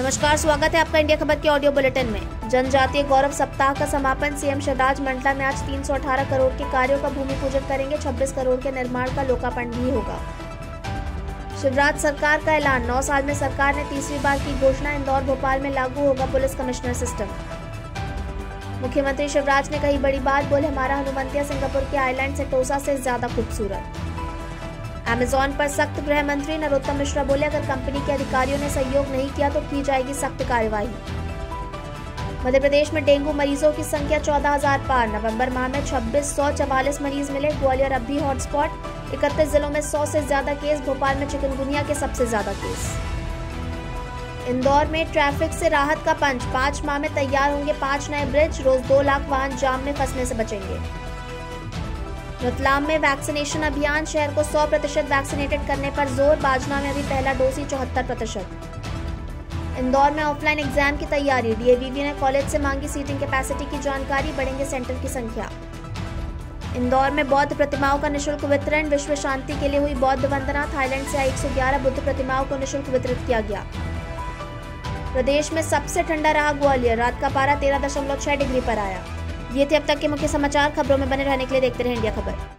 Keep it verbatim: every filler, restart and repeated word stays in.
नमस्कार, स्वागत है आपका इंडिया खबर के ऑडियो बुलेटिन में। जनजातीय गौरव सप्ताह का समापन सीएम शिवराज मंडला में आज तीन सौ अठारह करोड़ के कार्यों का भूमि पूजन करेंगे। छब्बीस करोड़ के निर्माण का लोकार्पण भी होगा। शिवराज सरकार का ऐलान, नौ साल में सरकार ने तीसरी बार की घोषणा। इंदौर भोपाल में लागू होगा पुलिस कमिश्नर सिस्टम। मुख्यमंत्री शिवराज ने कही बड़ी बात, बोले हमारा हनुमंतिया सिंगापुर के आइलैंड सेटोसा से ज्यादा खूबसूरत। अमेजॉन पर सख्त, गृह मंत्री नरोत्तम मिश्रा बोले अगर कंपनी के अधिकारियों ने सहयोग नहीं किया तो की जाएगी सख्त कार्रवाई। मध्य प्रदेश में डेंगू मरीजों की संख्या चौदह हज़ार पार। नवंबर माह में छब्बीस सौ चवालीस मरीज मिले। ग्वालियर अब भी हॉटस्पॉट। इकतीस जिलों में सौ से ज्यादा केस। भोपाल में चिकनगुनिया के सबसे ज्यादा केस। इंदौर में ट्रैफिक से राहत का पंच, पांच माह में तैयार होंगे पांच नए ब्रिज। रोज दो लाख वाहन जाम में फंसने से बचेंगे। रतलाम में वैक्सीनेशन अभियान, शहर को सौ प्रतिशत वैक्सीनेटेड करने पर जोर। बाजना में अभी पहला डोज ही चौहत्तर प्रतिशत। इंदौर में ऑफलाइन एग्जाम की तैयारी, डीएवीवी ने कॉलेज से मांगी सीटिंग कैपेसिटी की जानकारी, बढ़ेंगे सेंटर की संख्या। इंदौर में बौद्ध प्रतिमाओं का निःशुल्क वितरण, विश्व शांति के लिए हुई बौद्ध वंदना। थाईलैंड से आई एक सौ ग्यारह बुद्ध प्रतिमाओं को निःशुल्क वितरित किया गया। प्रदेश में सबसे ठंडा रहा ग्वालियर, रात का पारा तेरह दशमलव छह डिग्री पर आया। ये थे अब तक के मुख्य समाचार। खबरों में बने रहने के लिए देखते रहें इंडिया खबर।